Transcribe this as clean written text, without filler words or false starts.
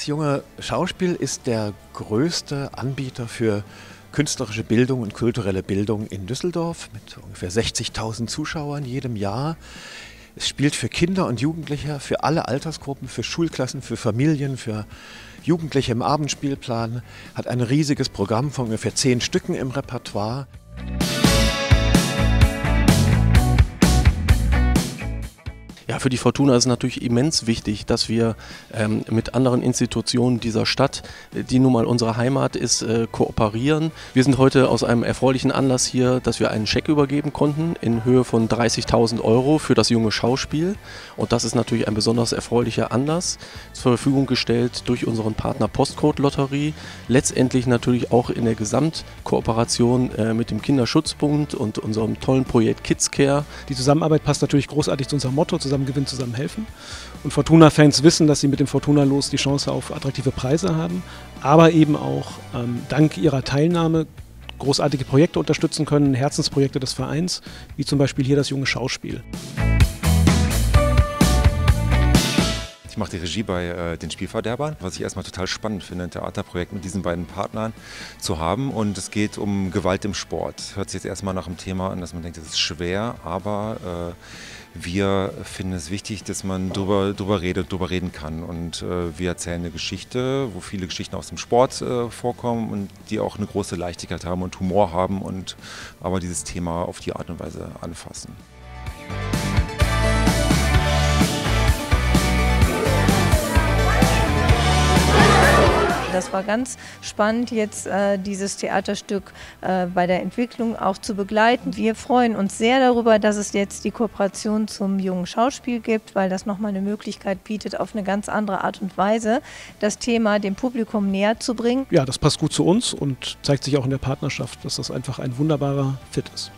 Das junge Schauspiel ist der größte Anbieter für künstlerische Bildung und kulturelle Bildung in Düsseldorf mit ungefähr 60.000 Zuschauern jedem Jahr. Es spielt für Kinder und Jugendliche, für alle Altersgruppen, für Schulklassen, für Familien, für Jugendliche im Abendspielplan, hat ein riesiges Programm von ungefähr 10 Stücken im Repertoire. Ja, für die Fortuna ist es natürlich immens wichtig, dass wir mit anderen Institutionen dieser Stadt, die nun mal unsere Heimat ist, kooperieren. Wir sind heute aus einem erfreulichen Anlass hier, dass wir einen Scheck übergeben konnten in Höhe von 30.000 € für das junge Schauspiel. Und das ist natürlich ein besonders erfreulicher Anlass, zur Verfügung gestellt durch unseren Partner Postcode Lotterie. Letztendlich natürlich auch in der Gesamtkooperation mit dem Kinderschutzbund und unserem tollen Projekt Kidscare. Die Zusammenarbeit passt natürlich großartig zu unserem Motto, zusammen gewinnen, zusammen helfen. Und Fortuna-Fans wissen, dass sie mit dem Fortuna-Los die Chance auf attraktive Preise haben, aber eben auch dank ihrer Teilnahme großartige Projekte unterstützen können, Herzensprojekte des Vereins, wie zum Beispiel hier das junge Schauspiel. Ich mache die Regie bei den Spielverderbern, was ich erstmal total spannend finde, ein Theaterprojekt mit diesen beiden Partnern zu haben. Und es geht um Gewalt im Sport. Hört sich jetzt erstmal nach dem Thema an, dass man denkt, das ist schwer, aber wir finden es wichtig, dass man drüber reden kann. Und wir erzählen eine Geschichte, wo viele Geschichten aus dem Sport vorkommen und die auch eine große Leichtigkeit haben und Humor haben und aber dieses Thema auf die Art und Weise anfassen. Das war ganz spannend, jetzt dieses Theaterstück bei der Entwicklung auch zu begleiten. Wir freuen uns sehr darüber, dass es jetzt die Kooperation zum jungen Schauspiel gibt, weil das nochmal eine Möglichkeit bietet, auf eine ganz andere Art und Weise das Thema dem Publikum näher zu bringen. Ja, das passt gut zu uns und zeigt sich auch in der Partnerschaft, dass das einfach ein wunderbarer Fit ist.